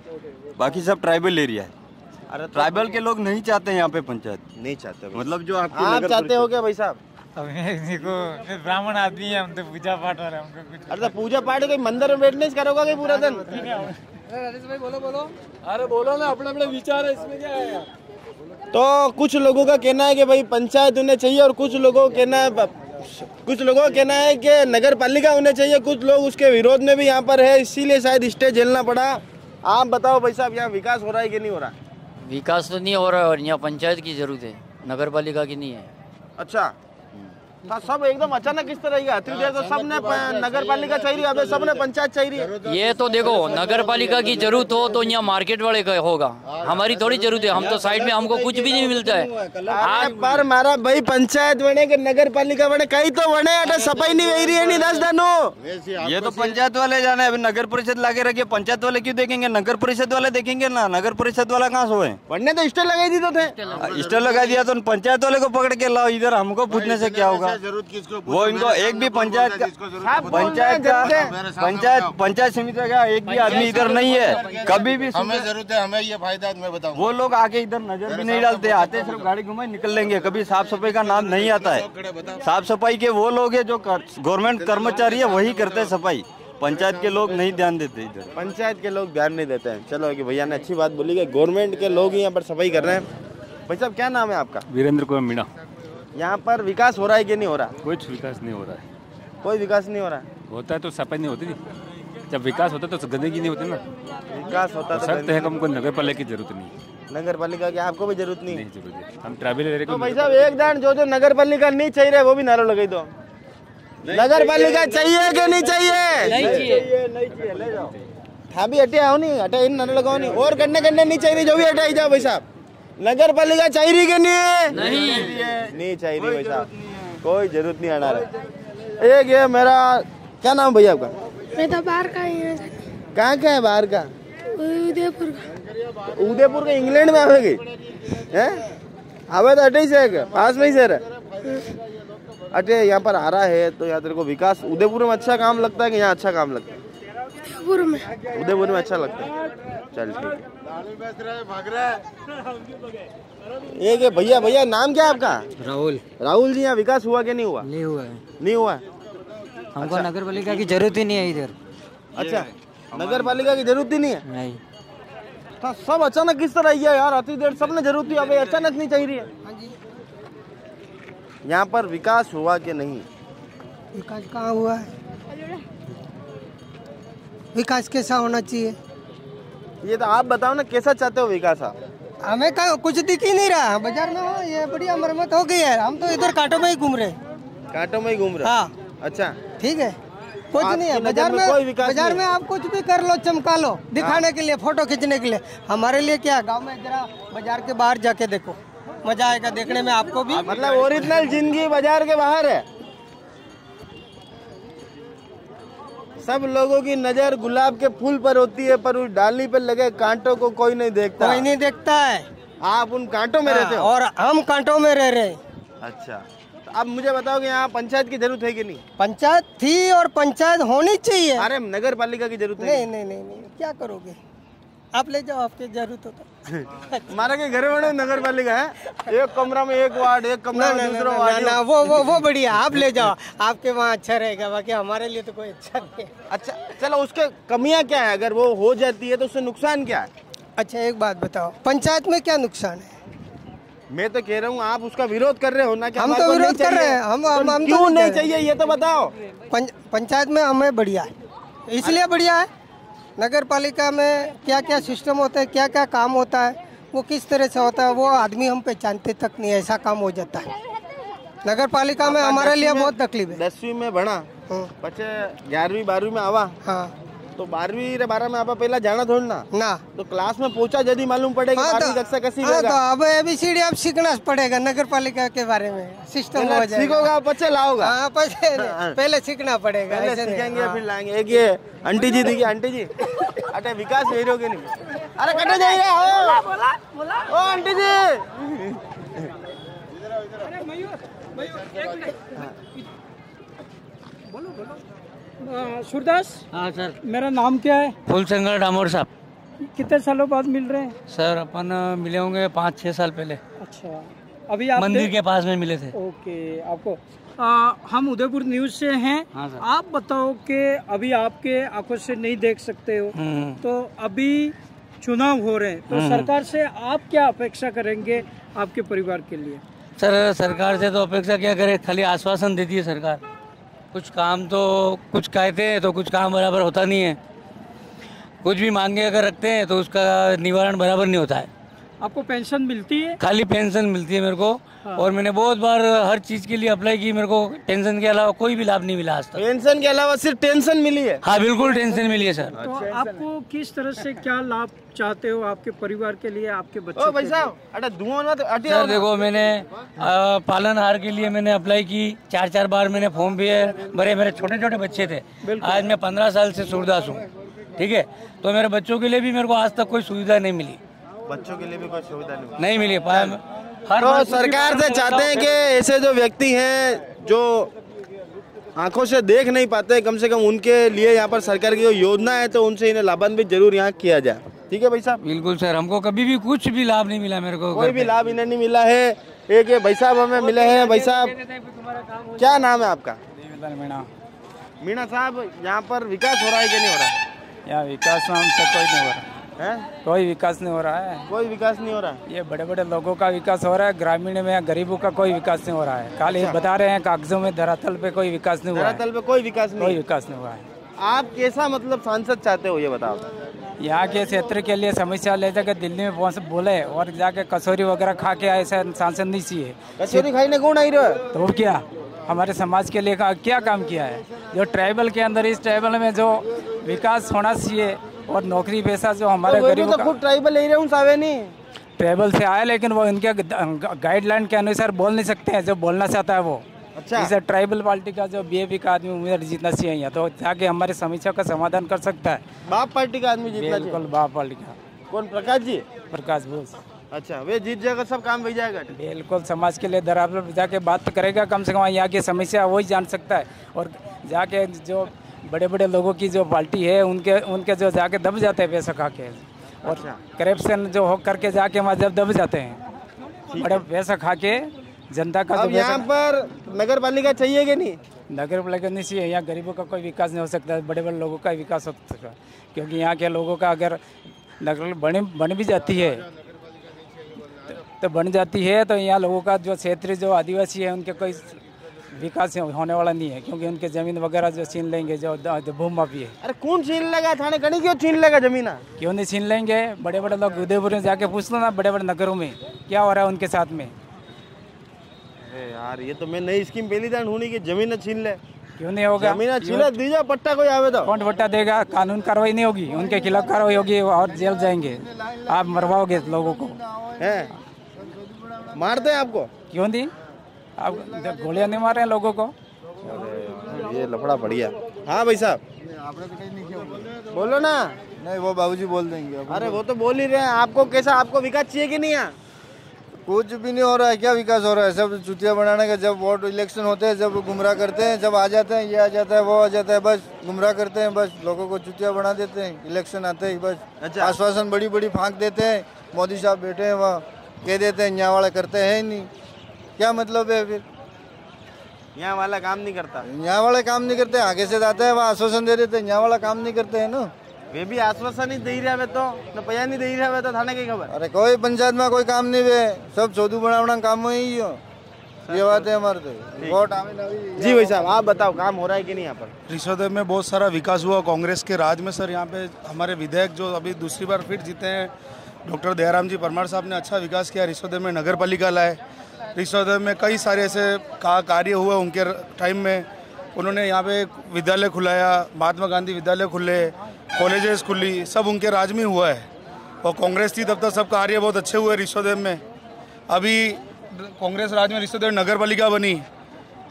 बाकी सब ट्राइबल एरिया है। अरे ट्राइबल के लोग नहीं चाहते हैं यहाँ पे पंचायत, नहीं चाहते मतलब जो आप चाहते हो क्या भाई साहब? ब्राह्मण आदमी है, हम तो पूजा पाठ वाले, हमको कुछ। अरे पूजा पाठ कोई मंदिर में वेटनेस करोगा क्या पूरा दिन? राजेश भाई बोलो बोलो। अरे बोलो ना, अपना अपना विचार है, इसमें क्या है। तो कुछ लोगों का कहना है कि भाई पंचायत उन्हें चाहिए, और कुछ लोगों का कहना है, कुछ लोगों का कहना है कि नगर पालिका होना चाहिए। कुछ लोग उसके विरोध में भी यहाँ पर है, इसीलिए शायद स्टे झेलना पड़ा। आप बताओ भाई साहब, यहाँ विकास हो रहा है कि नहीं हो रहा? विकास तो नहीं हो रहा है, और यहाँ पंचायत की जरूरत है, नगर पालिका की नहीं है। अच्छा सब एकदम अचानक किस तरह का तो सबने नगर पालिका चाहिए, सबने पंचायत चाहिए। ये तो देखो, नगर पालिका की जरूरत हो तो यहाँ मार्केट वाले का होगा, हमारी थोड़ी जरूरत है। हम तो साइड में, हमको कुछ भी नहीं मिलता है। आज बार मारा भाई पंचायत बने के नगर पालिका बने, कहीं तो बने सफाई नहीं बह रही है। ये तो पंचायत वाले जाने, अभी नगर परिषद लाके रखिये, पंचायत वाले क्यों देखेंगे? नगर परिषद वाले देखेंगे ना, नगर परिषद वाला कहाँ सोए? पढ़ने तो स्टॉल लगा दी, तो स्टॉल लगा दिया, तो पंचायत वाले को पकड़ के लाओ इधर, हमको पूछने से क्या होगा? जरूरत किसको? वो इनको एक भी पंचायत समिति का एक भी आदमी इधर नहीं है, कभी भी हमें जरूरत है, हमें ये फायदा। मैं बताऊं, वो लोग आके इधर नजर भी नहीं डालते, आते सिर्फ गाड़ी घुमाए निकल लेंगे, कभी साफ सफाई का नाम नहीं आता है। साफ सफाई के वो लोग है जो गवर्नमेंट कर्मचारी है, वही करते सफाई, पंचायत के लोग नहीं ध्यान देते। इधर पंचायत के लोग ध्यान नहीं देते हैं। चलो भैया ने अच्छी बात बोली, गवर्नमेंट के लोग ही यहाँ पर सफाई कर रहे हैं। भाई साहब क्या नाम है आपका? वीरेंद्र कुमार मीणा। यहाँ पर विकास हो रहा है कि नहीं हो रहा? कुछ विकास नहीं हो रहा है, कोई विकास नहीं हो रहा है। होता है तो सफाई नहीं होती थी, जब विकास होता है तो गंदगी नहीं होती ना। विकास होता तो सकते हैं, हमको नगर पालिका की जरूरत नहीं, नगर पालिका की आपको भी जरूरत नहीं, हम ट्रैवल एरिया को। भाई साहब एक दान जो नगर पालिका नहीं चाहिए वो भी नारा लगाई दो, नगर पालिका चाहिए कि नहीं चाहिए? था भी हटे आओ नहीं, हटे नारा लगाओ नहीं, और करने करने नहीं चाहिए, जो भी हटाई जाओ। भाई साहब नगर पालिका चाहिए कि नहीं चाहिए? भाई साहब कोई जरूरत नहीं हटा रहा। एक ये मेरा क्या नाम भैया आपका? मैं तो बाहर का ही है। कहाँ का है बाहर का? उदयपुर का। उदयपुर का इंग्लैंड में आवेगी हैं? आवे तो अटे से पास में ही शहर है। अटे यहाँ पर आ रहा है तो यहाँ तेरे को विकास उदयपुर में अच्छा काम लगता है कि यहाँ अच्छा काम लगता है? उदयपुर में अच्छा लगता है। चल ठीक है। भैया भैया नाम क्या आपका? राहुल। राहुल जी यहाँ विकास हुआ कि नहीं हुआ? नहीं हुआ है। नहीं हुआ है। हमको नगर पालिका की जरूरत ही नहीं है इधर। अच्छा नगर पालिका की जरूरत ही नहीं है? नहीं। था सब अचानक किस तरह है यार, अति देर सबने जरूरत ही है, अचानक नहीं चाहिए। यहाँ पर विकास हुआ कि नहीं? विकास कहाँ हुआ है? विकास कैसा होना चाहिए ये तो आप बताओ ना, कैसा चाहते हो विकास आप? हमें कुछ दिख ही नहीं रहा, बाजार में हो ये बढ़िया मरम्मत हो गई है, हम तो इधर कांटों में ही घूम रहे। कांटों में ही घूम रहे? हाँ। अच्छा ठीक है, कुछ नहीं है बाजार में। बाजार में आप कुछ भी कर लो, चमका लो दिखाने के लिए, फोटो खींचने के लिए, हमारे लिए क्या? गाँव में जरा बाजार के बाहर जाके देखो, मजा आएगा देखने में आपको भी। मतलब ओरिजिनल जिंदगी बाजार के बाहर है। सब लोगों की नजर गुलाब के फूल पर होती है, पर उस डाली पर लगे कांटों को कोई नहीं देखता। कोई नहीं देखता है। आप उन कांटों में रहते हो और हम कांटों में रह रहे। अच्छा तो अब मुझे बताओ कि यहाँ पंचायत की जरूरत है कि नहीं? पंचायत थी और पंचायत होनी चाहिए। अरे नगर पालिका की जरूरत नहीं, नहीं, नहीं, नहीं। क्या करोगे आप? ले जाओ आपके जरूरत होता। हमारा के घर में नगर पालिका है, एक कमरा में एक वार्ड, एक कमरा में दूसरा वार्ड। ना वो बढ़िया, आप ले जाओ, आपके वहाँ अच्छा रहेगा, बाकी हमारे लिए तो कोई अच्छा नहीं है। अच्छा चलो, उसके कमियाँ क्या है? अगर वो हो जाती है तो उससे नुकसान क्या है? अच्छा एक बात बताओ, पंचायत में क्या नुकसान है? मैं तो कह रहा हूँ आप उसका विरोध कर रहे हो ना। हम तो विरोध कर रहे हैं, हम क्यों नहीं चाहिए ये तो बताओ? पंचायत में हमें बढ़िया है, इसलिए बढ़िया है। नगर पालिका में क्या क्या सिस्टम होता है, क्या क्या काम होता है, वो किस तरह से होता है वो आदमी हम पहचानते तक नहीं, ऐसा काम हो जाता है। नगर पालिका में हमारे लिए बहुत तकलीफ है। 10वीं में भणा बच्चे 11वीं 12वीं में आवा, हाँ तो 12वीं 12 में आप पहला जाना थोड़ा ना, तो क्लास में पहुंचा जल्दी मालूम पड़ेगा। हाँ तो, अब ABCD आप सीखना पड़ेगा नगर पालिका के बारे में, सिस्टम हो जाएगा, सीखोगा बच्चे लाओगा। हाँ पहले सीखना पड़ेगा, फिर लाएंगे। एक ये आंटी जी देखिए, आंटी जी अरे विकास वीडियो के नहीं, अरे कटे जाइए ओ आंटी जी। अरे मयूर एक मिनट बोलो बोलो। सूरदास, हाँ सर मेरा नाम क्या है? फूलशंकर डामोर साहब। कितने सालों बाद मिल रहे हैं सर? अपन मिले होंगे 5-6 साल पहले। अच्छा, अभी आप मंदिर के पास में मिले थे? ओके। आपको हम उदयपुर न्यूज से हैं। हाँ सर। आप बताओ कि अभी आपके आंखों से नहीं देख सकते हो, तो अभी चुनाव हो रहे हैं तो सरकार से आप क्या अपेक्षा करेंगे आपके परिवार के लिए? सर सरकार से तो अपेक्षा क्या करें, खाली आश्वासन देती है सरकार, कुछ काम तो कुछ कहते हैं तो कुछ काम बराबर होता नहीं है। कुछ भी मांगे अगर रखते हैं तो उसका निवारण बराबर नहीं होता है। आपको पेंशन मिलती है? खाली पेंशन मिलती है मेरे को। हाँ। और मैंने बहुत बार हर चीज के लिए अप्लाई की, मेरे को पेंशन के अलावा कोई भी लाभ नहीं मिला आज तक। पेंशन के अलावा सिर्फ टेंशन मिली है? हाँ बिल्कुल टेंशन मिली है सर। तो आपको किस तरह से क्या लाभ चाहते हो आपके परिवार के लिए, आपके बच्चों के लिए? सर देखो मैंने पालनहार के लिए मैंने अप्लाई की, 4-4 बार मैंने फॉर्म भी भरे, मेरे छोटे छोटे बच्चे थे। आज मैं 15 साल से सूरदास हूँ, ठीक है, तो मेरे बच्चों के लिए भी मेरे को आज तक कोई सुविधा नहीं मिली। बच्चों के लिए भी कोई सुविधा नहीं मिली। तो सरकार से चाहते हैं कि ऐसे जो व्यक्ति हैं जो आंखों से देख नहीं पाते, कम से कम उनके लिए यहाँ पर सरकार की जो योजना है तो उनसे इन्हें लाभान्वित जरूर यहाँ किया जाए। ठीक है भाई साहब? बिल्कुल सर, हमको कभी भी कुछ भी लाभ नहीं मिला, मेरे को कोई भी लाभ इन्हें नहीं मिला है। एक भाई साहब हमें मिले हैं, भाई साहब क्या नाम है आपका? मीणा। मीणा साहब, यहाँ पर विकास हो रहा है कि नहीं हो रहा है? यहाँ विकास नाम से कोई नहीं हो रहा है, कोई विकास नहीं हो रहा है, कोई विकास नहीं हो रहा है। ये बड़े बड़े लोगों का विकास हो रहा है, ग्रामीण में गरीबों का कोई विकास नहीं हो रहा है। खाली बता रहे हैं कागजों में, धरातल पे कोई विकास नहीं हुआ है। धरातल पे कोई विकास नहीं हुआ है। आप कैसा मतलब सांसद चाहते हो ये बताओ? यहाँ के क्षेत्र के लिए समस्या ले जाकर दिल्ली में बोले और जाके कचौरी वगैरह खा के ऐसा सांसद नहीं चाहिए। कचौरी खाई ने कौन आई रहा है? तो क्या हमारे समाज के लिए क्या काम किया है? जो ट्राइबल के अंदर, इस ट्राइबल में जो विकास होना चाहिए और नौकरी पैसा जो हमारे गरीबों का, खुद ट्राइबल एरिया हूँ सावेनी, ट्राइबल से आया, लेकिन वो इनके गाइडलाइन के अनुसार बोल नहीं सकते हैं जो बोलना चाहता है वो। अच्छा, इसे ट्राइबल पार्टी का जो बीजेपी का आदमी उम्मीदवार जीतना चाहिए तो जाके हमारे समस्या का समाधान कर सकता है। बाप पार्टी का आदमी जीतना चाहिए। बाप पार्टी का कौन? प्रकाश जी, प्रकाश भोई। अच्छा, वे जीत जाएगा, सब काम हो जाएगा। बिल्कुल, समाज के लिए दरबार जाके बात करेगा, कम से कम यहाँ की समस्या वही जान सकता है। और जाके जो बड़े बड़े लोगों की जो पार्टी है उनके जो जाके दब जाते हैं पैसा खा के, और अच्छा, करप्शन जो हो करके जाके वहाँ जब दब जाते हैं बड़े पैसा खा के जनता का। अब यहाँ पर नगर पालिका चाहिए कि नहीं? नगर पालिका नहीं चाहिए। यहाँ गरीबों का कोई विकास नहीं हो सकता, बड़े बड़े लोगों का विकास हो सकता है, क्योंकि यहाँ के लोगों का अगर नगर बन भी जाती है तो बन जाती है तो यहाँ लोगों का जो क्षेत्र जो आदिवासी है उनके कोई विकास होने वाला नहीं है, क्योंकि उनके जमीन वगैरह जो छीन लेंगे, जो भूमाफी है। अरे कौन छीन लेगा? थाने कहीं क्यों छीन लेगा जमीन? क्यों नहीं छीन लेंगे? बड़े बड़े लोग उदयपुर में जाके पूछ लो ना, बड़े बड़े नगरों में क्या हो रहा है उनके साथ में। अरे यार, ये तो मैं नई स्कीम पहली जान हूँ कि जमीन छीन ले। क्यों नहीं होगा? जमीन छीन दीजिए, पट्टा कोई आवे तो कौन पट्टा देगा? कानून कार्रवाई नहीं होगी, उनके खिलाफ कार्रवाई होगी और जेल जाएंगे। आप मरवाओगे लोगों को, मारते हैं आपको। क्यों नहीं? आप गोलियां नहीं मार रहे हैं लोगों को? ये लफड़ा बढ़िया। हाँ भाई साहब बोलो ना। नहीं, वो बाबूजी बोल देंगे। अरे वो तो बोल ही रहे हैं। आपको कैसा, आपको विकास चाहिए कि नहीं? यहाँ कुछ भी नहीं हो रहा है। क्या विकास हो रहा है? सब चुतिया बनाने का, जब वोट इलेक्शन होते हैं जब गुमराह करते हैं, जब आ जाते हैं ये आ जाता है वो आ जाता है, बस गुमराह करते हैं, बस लोगों को चुतिया बना देते हैं। इलेक्शन आते ही बस आश्वासन बड़ी बड़ी फाँक देते हैं। मोदी साहब बैठे हैं वहाँ, कह देते हैं यहाँ वाला करते हैं नहीं, क्या मतलब है फिर? यहाँ वाला काम नहीं करता, यहाँ वाला काम नहीं करते, आगे से जाते हैं वहाँ आश्वासन दे देते हैं, यहाँ वाला काम नहीं करते है ना। वे भी आश्वासन ही दे रहा है तो पैसा नहीं दे रहा है तो थाने की खबर। अरे कोई पंचायत में कोई काम नहीं है, सब चौधू बना काम में ही हो। ये बात है हमारे तो वोट आवे ना। जी भाई साहब आप बताओ, काम हो रहा है कि नहीं? यहाँ पर रिशवदेव में बहुत सारा विकास हुआ कांग्रेस के राज में सर। यहाँ पे हमारे विधायक जो अभी दूसरी बार फिर जीते हैं डॉक्टर दयाराम जी परमार साहब ने अच्छा विकास किया। रिशोदेव में नगर पालिका लाए, रिशोदेव में कई सारे ऐसे कार्य हुए उनके टाइम में। उन्होंने यहाँ पे विद्यालय खुलाया, महात्मा गांधी विद्यालय खुले, कॉलेजेस खुली, सब उनके राज में हुआ है। और कांग्रेस थी तब तक सब कार्य बहुत अच्छे हुए रिशोदेव में। अभी कांग्रेस राज में रिशोदेव नगर पालिका बनी,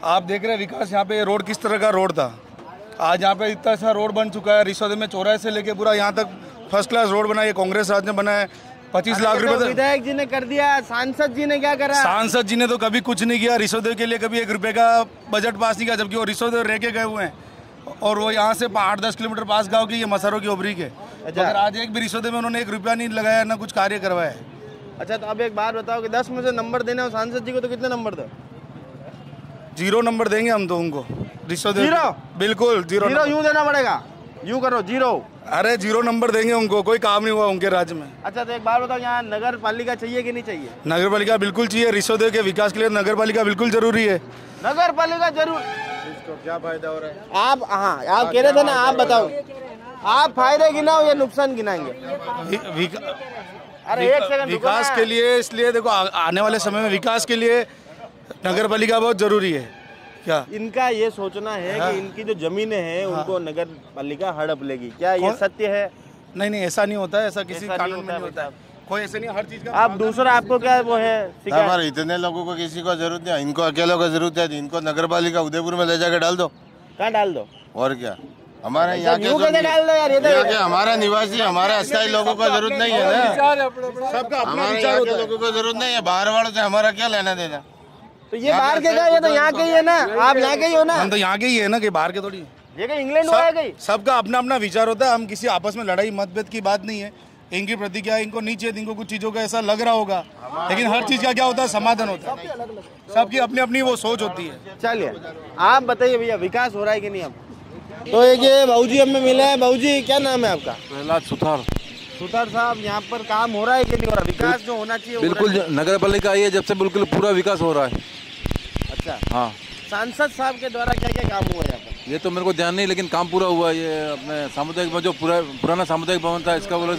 आप देख रहे हैं विकास। यहाँ पे रोड किस तरह का रोड था, आज यहाँ पे इतना अच्छा रोड बन चुका है। रिशोदेव में चौराहे से लेके पूरा यहाँ तक फर्स्ट क्लास रोड बना है, कांग्रेस राज ने बना है। 25 लाख रुपए तो विधायक जी ने कर दिया, सांसद जी ने क्या करा? सांसद जी ने तो कभी कुछ नहीं किया। रिशोदेव के लिए कभी 1 रुपए का बजट पास नहीं किया, जबकि वो रिशोदेव रह के गए हुए हैं। और वो यहाँ से 8-10 किलोमीटर पास गाँव की, ये मसारों की ओबरी के। अगर आज एक भी रिशोदेव में उन्होंने 1 रुपया नहीं लगाया, ना कुछ कार्य करवाया। अच्छा, तो अब एक बार बताओ कि 10 में से नंबर देना हो सांसद जी को, तो कितने नंबर दो? 0 नंबर देंगे हम तो उनको। रिशोदेव बिल्कुल 0 यूँ देना पड़ेगा, यूँ करो 0। अरे 0 नंबर देंगे उनको, कोई काम नहीं हुआ उनके राज्य में। अच्छा, तो एक बार बताओ यहाँ नगर पालिका चाहिए कि नहीं चाहिए? नगर पालिका बिल्कुल चाहिए। रिशोदेव के विकास के लिए नगर पालिका बिल्कुल जरूरी है। नगर पालिका जरूर, इसको क्या फायदा हो रहा है? आप हाँ, आप कह रहे थे ना, आप बताओ आप फायदे गिनाओ या नुकसान गिनाएंगे? अरे विकास के लिए, इसलिए देखो आने वाले समय में विकास के लिए नगर पालिका बहुत जरूरी है। क्या इनका ये सोचना है कि इनकी जो जमीनें हैं उनको नगर पालिका हड़प लेगी, क्या ये सत्य है? नहीं नहीं, ऐसा नहीं होता है, ऐसा किसी कानून में होता है, कोई ऐसे नहीं। हर चीज का आप दूसरा, आपको क्या वो है? हमारे इतने लोगों को किसी को जरूरत नहीं, इनको अकेलों को जरूरत है। इनको नगर पालिका उदयपुर में ले जाकर डाल दो। कहाँ डाल दो? और क्या, हमारे यहाँ के हमारा निवासी, हमारे अस्थायी लोगों को जरूरत नहीं है ना, सबका अपना लोगों को जरूरत नहीं है। बाहर वालों से हमारा क्या लेना देना? तो ये बाहर के गए, ये तो यहाँ के ही है ना, आप यहाँ के ही हो ना। हम तो यहाँ के ही है ना, कि बाहर के थोड़ी। ये कहीं इंग्लैंड हुआ है कहीं? सबका अपना अपना विचार होता है। हम किसी आपस में लड़ाई मतभेद की बात नहीं है। इनकी प्रतिक्रिया, इनको नीचे, इनको कुछ चीजों का ऐसा लग रहा होगा, लेकिन हर चीज का क्या होता है? समाधान होता है। सबकी अपनी अपनी वो सोच होती है। चलिए आप बताइए भैया, विकास हो रहा है कि नहीं? आप तो ये भाऊ जी हमें मिला है। भाऊ जी क्या नाम है आपका? प्रहलाद सुथार। सुथार साहब, यहाँ पर काम हो रहा है कि नहीं हो रहा? विकास जो होना चाहिए बिल्कुल नगर पालिका आई है जब से बिल्कुल पूरा विकास हो रहा है। अच्छा हाँ, सांसद साहब के द्वारा क्या क्या काम हुआ है यहाँ? ये तो मेरे को ध्यान नहीं, लेकिन काम पूरा हुआ है। ये अपने सामुदायिक में जो पुराना सामुदायिक भवन था, इसका वो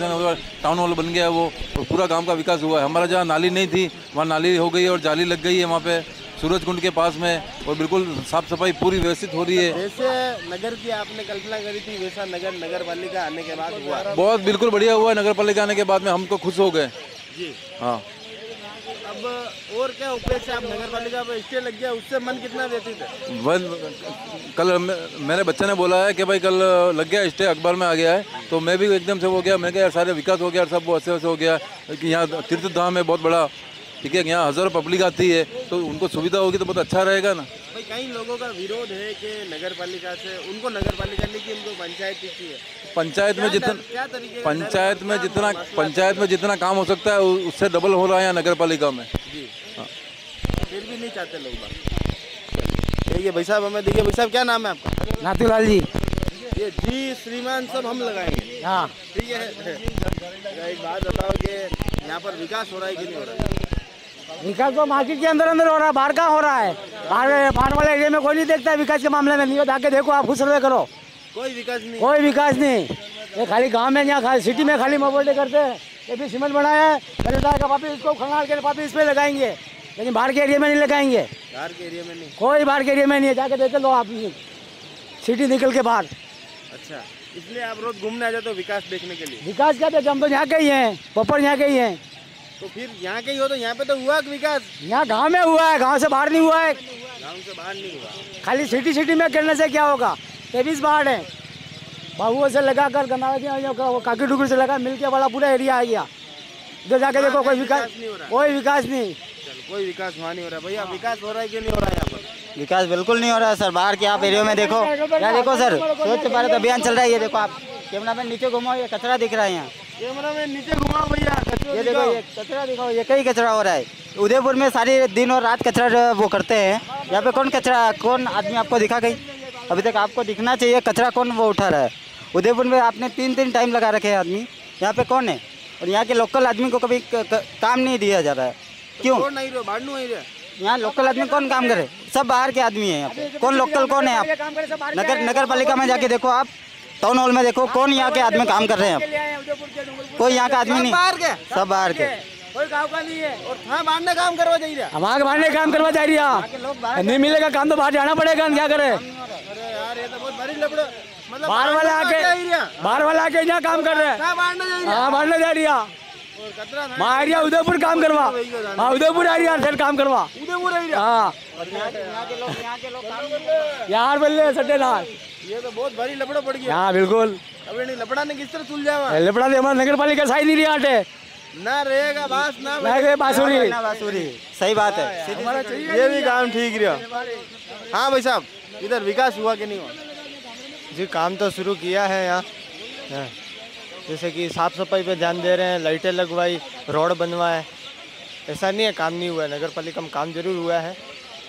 टाउन हॉल बन गया है, वो पूरा गांव का विकास हुआ है। हमारा जहाँ नाली नहीं थी वहाँ नाली हो गई है, और जाली लग गई है वहाँ पे सूरज कुंड के पास में, और बिल्कुल साफ सफाई पूरी व्यवस्थित हो रही है। जैसे नगर की आपने कल्पना करी थी वैसा नगर नगर पालिका आने के बाद हुआ? बहुत बिल्कुल बढ़िया हुआ है नगर पालिका आने के बाद में, हमको खुश हो गए जी। हाँ, अब और क्या उपयोग से आप नगर पालिका पर स्टे लग गया, उससे मन कितना व्यथित है? कल मेरे बच्चे ने बोला है कि भाई कल लग गया स्टे, अखबार में आ गया है, तो मैं भी एकदम से हो गया। मैंने कहा यार सारे विकास हो गया, सब अच्छे से हो गया। यहाँ तीर्थ धाम है बहुत बड़ा, ठीक है, यहाँ हज़ारों पब्लिक आती है, तो उनको सुविधा होगी तो बहुत अच्छा रहेगा ना। भाई कई लोगों का विरोध है कि नगर पालिका से, उनको नगर पालिका नहीं की, उनको पंचायत चाहिए। पंचायत में जितना पंचायत में जितना काम हो सकता है उससे डबल हो रहा है यहाँ नगर पालिका में जी। हाँ, फिर भी नहीं चाहते लोग। देखिए भाई साहब हमें, देखिए भाई साहब क्या नाम है आपका? नाथू लाल जी। ये जी श्रीमान सब हम लगाएंगे। हाँ ठीक है, एक बात बताओ कि यहाँ पर विकास हो रहा है कि नहीं हो रहा है? विकास तो मार्केट के अंदर अंदर हो रहा है, बाहर का हो रहा है। बाहर वाले एरिया में कोई नहीं देखता है विकास के मामले में। नहीं आके देखो आप, खुद सर्वे करो, कोई विकास नहीं, कोई विकास नहीं। ये खाली गांव में, यहाँ सिटी में खाली मोबाइल करते हैं। ये भी सीमेंट बनाया है, पापी इसको खंगाल के पापी इस पर लगाएंगे, लेकिन बाहर के एरिया में नहीं लगाएंगे। बाहर के एरिया में नहीं, कोई बाहर के एरिया में नहीं है, जाके देख लो आप सिटी निकल के बाहर। अच्छा, इसलिए आप रोज घूमने आ जाते हो विकास देखने के लिए? विकास क्या देते, हम तो यहाँ के ही हैं, पॉपर यहाँ के ही हैं। तो फिर यहाँ के ही हो तो यहाँ पे तो हुआ विकास? यहाँ गांव में हुआ है, गांव से बाहर नहीं हुआ है। गांव से बाहर नहीं हुआ, खाली सिटी में खेलने से क्या होगा? 23 बाढ़ है, बाबुओं से लगा कर काकी डुगरी से लगा मिलके वाला पूरा एरिया आ गया। इधर जाके देखो कोई विकास नहीं हो रहा, कोई विकास नहीं, कोई विकास वहाँ नहीं हो रहा। भैया विकास हो रहा है कि नहीं हो रहा है? यहाँ पर विकास बिल्कुल नहीं हो रहा है सर। बाहर के आप एरिया में देखो, क्या देखो सर, स्वच्छ भारत अभियान चल रहा है, ये देखो आप कैमरा मैन नीचे घुमाओ, ये कचरा दिख रहा है यहाँ, कैमरा मैन नीचे घुमाओ भैया, ये देखो ये कचरा दिखाओ, ये कई कचरा हो रहा है। उदयपुर में सारे दिन और रात कचरा वो करते हैं, यहाँ पे कौन कचरा, कौन आदमी आपको दिखा कहीं? अभी तक आपको दिखना चाहिए कचरा कौन वो उठा रहा है। उदयपुर में आपने 3 टाइम लगा रखे हैं आदमी, यहाँ पे कौन है? और यहाँ के लोकल आदमी को कभी काम नहीं दिया जा रहा है, क्यों नहीं? यहाँ लोकल आदमी कौन काम करे? सब बाहर के आदमी है, यहाँ पे कौन लोकल कौन है? आप नगर पालिका में जाके देखो आप, टाउन हॉल में देखो कौन यहाँ के आदमी काम कर रहे हैं। कोई यहाँ का आदमी नहीं, सब बाहर के, कोई गाँव का नहीं है। और मारने काम करवा जा रही है, आवाज मारने काम करवा जा रही है। नहीं मिलेगा काम तो बाहर जाना पड़ेगा, क्या करे। बाहर वाला आके, बाहर वाला आके यहाँ काम कर रहे हैं, मारने जा रही है। मारिया उदयपुर काम करवा, हाँ उदयपुर आ रही है काम करवा, उदयपुर आई हाँ यार बल्ले सटे लाल। ये तो बहुत भारी लपड़ा पड़ गया। हाँ बिल्कुल, अबे नहीं लपड़ा ने किस तरह सुलझ जाएगा। लपड़ा ने हमारे नगर पालिका सही नहीं रही आटे ना रहेगा बास ना बासुरी। सही बात है, ये भी काम ठीक रहा। हाँ भाई साहब, इधर विकास हुआ कि नहीं हुआ जी? काम तो शुरू किया है यहाँ, जैसे कि साफ सफाई पे ध्यान दे रहे हैं, लाइटें लगवाई, रोड बनवाए। ऐसा नहीं है काम नहीं हुआ है, नगर पालिका में काम जरूर हुआ है।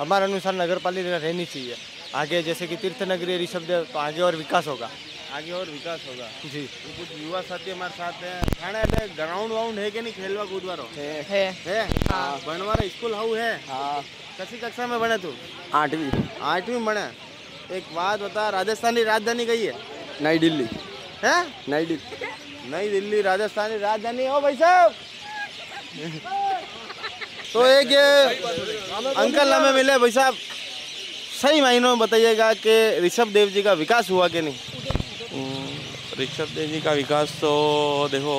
हमारे अनुसार नगर पालिका रहनी चाहिए आगे, जैसे कि तीर्थ नगरी ऋषभदेव, तो आगे और विकास होगा, आगे और विकास होगा जी। कुछ युवा साथी हमारे साथ हैं। थाने पे ग्राउंड वाउंड है कि नहीं? खेलवा कूदवा है बनवारा स्कूल हाउ है। कैसी कक्षा में बने तू? 8वीं। 8वीं में बने। एक बात बता, राजस्थान की राजधानी गई है? नई दिल्ली है। नई दिल्ली, नई दिल्ली राजस्थानी राजधानी हो भाई साहब। तो एक अंकल हमें मिले भाई साहब, सही मायनों में बताइएगा कि ऋषभदेव जी का विकास हुआ कि नहीं? ऋषभदेव जी का विकास तो देखो,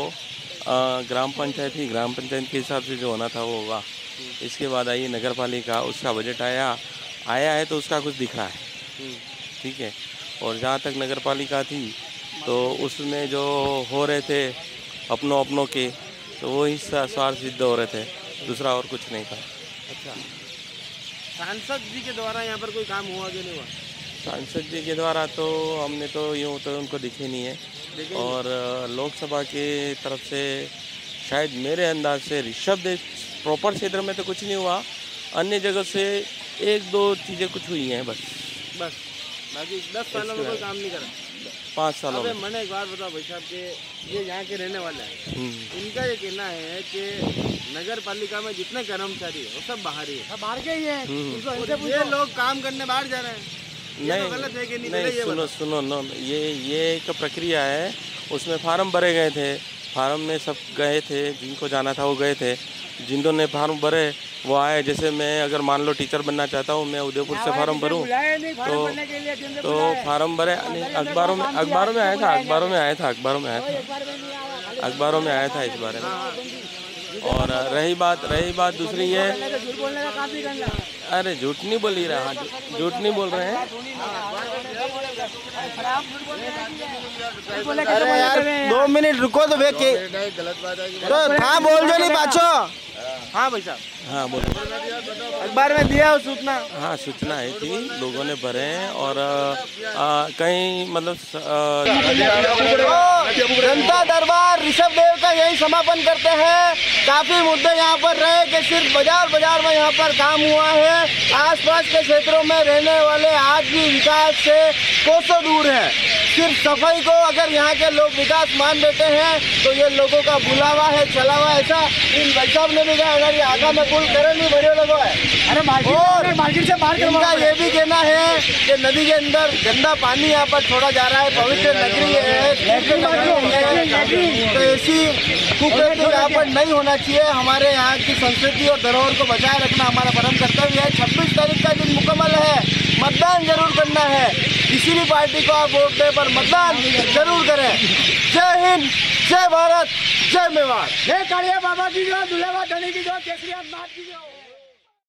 ग्राम पंचायत ही, ग्राम पंचायत के हिसाब से जो होना था वो होगा। इसके बाद आई नगर पालिका, उसका बजट आया है तो उसका कुछ दिख रहा है, ठीक है। और जहाँ तक नगर पालिका थी तो उसमें जो हो रहे थे अपनों अपनों के, तो वो ही स्वार्थ सिद्ध हो रहे थे, दूसरा और कुछ नहीं था। अच्छा, सांसद जी के द्वारा यहाँ पर कोई काम हुआ कि नहीं हुआ? सांसद जी के द्वारा तो हमने तो यूँ तो उनको दिखे नहीं है। और लोकसभा के तरफ से शायद मेरे अंदाज से ऋषभदेव प्रॉपर क्षेत्र में तो कुछ नहीं हुआ, अन्य जगह से 1-2 चीज़ें कुछ हुई हैं बस, बस बाकी 10 सालों में कोई काम नहीं करा। 5 सालों में। मैंने एक बार बताओ भाई साहब कि ये यहाँ के रहने वाले हैं, इनका ये कहना है कि नगर पालिका में जितने कर्मचारी है वो सब बाहरी है, बाहर के ही हैं। ये लोग काम करने बाहर जा रहे हैं, नहीं गलत है कि नहीं? सुनो ये एक प्रक्रिया है, उसमें फार्म भरे गए थे, फार्म में सब गए थे, जिनको जाना था वो गए थे, जिन्होंने फार्म भरे वो आए। जैसे मैं अगर मान लो टीचर बनना चाहता हूँ, मैं उदयपुर से फार्म भरूँ तो फार्म भरे, अखबारों में आया था, अखबारों में आया था इस बारे में। और रही बात दूसरी है, अरे झूठ नहीं बोल ही रहा, झूठ नहीं बोल रहे हैं। अरे यार 2 मिनट रुको तो देख के हाँ बोल दो, नहीं पाछो। हाँ भाई साहब, हाँ बोलो। अखबार में दिया हो सूचना? हाँ सूचना है थी, लोगों ने भरे हैं। और कहीं मतलब जनता दरबार ऋषभदेव का यही समापन करते हैं। काफ़ी मुद्दे यहाँ पर रहे कि सिर्फ बाजार में यहाँ पर काम हुआ है, आसपास के क्षेत्रों में रहने वाले आज भी विकास से कोसों दूर है। सिर्फ सफाई को अगर यहाँ के लोग विकास मान लेते हैं तो ये लोगों का बुलावा है, चलावा। ऐसा इन भाई साहब ने भी कहा, अगर ये आगा में कुल करण भी बढ़िया लगा है। और इनका ये भी कहना है कि नदी के अंदर गंदा पानी यहाँ पर छोड़ा जा रहा है, पवित्र नगरी है, तो ऐसी कुकृति यहाँ पर नहीं होना चाहिए। हमारे यहाँ की संस्कृति और धरोहर को बचाए रखना हमारा परम कर्तव्य है। 26 तारीख का दिन मुकम्मल है, मतदान जरूर करना है, किसी भी पार्टी को आप वोट दें पर मतदान जरूर करें। जय हिंद, जय भारत, जय मेवाड़। जय कालिया बाबा की जो, दुल्हा धनी की जो, केसरिया की जो।